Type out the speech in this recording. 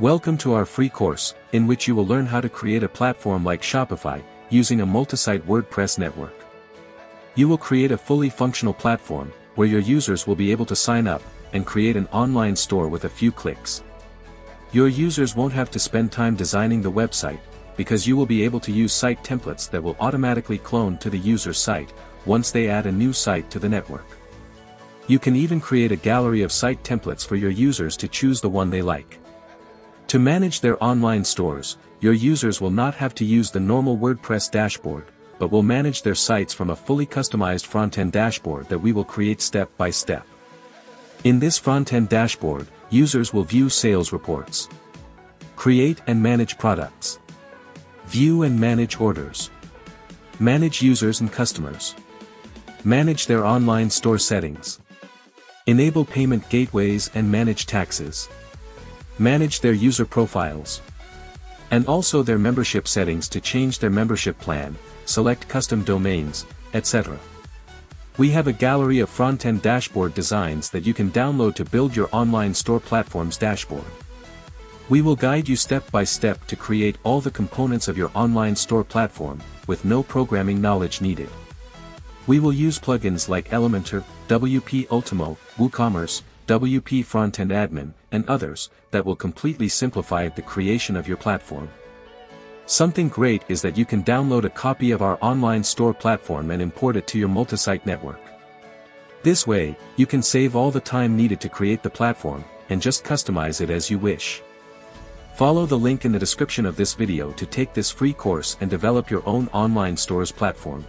Welcome to our free course, in which you will learn how to create a platform like Shopify, using a multi-site WordPress network. You will create a fully functional platform, where your users will be able to sign up, and create an online store with a few clicks. Your users won't have to spend time designing the website, because you will be able to use site templates that will automatically clone to the user's site, once they add a new site to the network. You can even create a gallery of site templates for your users to choose the one they like. To manage their online stores, your users will not have to use the normal WordPress dashboard, but will manage their sites from a fully customized front-end dashboard that we will create step by step. In this front-end dashboard, users will view sales reports, create and manage products, view and manage orders, manage users and customers, manage their online store settings, enable payment gateways and manage taxes, manage their user profiles, and also their membership settings to change their membership plan, select custom domains, etc. We have a gallery of front-end dashboard designs that you can download to build your online store platform's dashboard. We will guide you step by step to create all the components of your online store platform, with no programming knowledge needed. We will use plugins like Elementor, WP Ultimo, WooCommerce, WP Frontend Admin, and others, that will completely simplify the creation of your platform. Something great is that you can download a copy of our online store platform and import it to your multi-site network. This way, you can save all the time needed to create the platform, and just customize it as you wish. Follow the link in the description of this video to take this free course and develop your own online stores platform.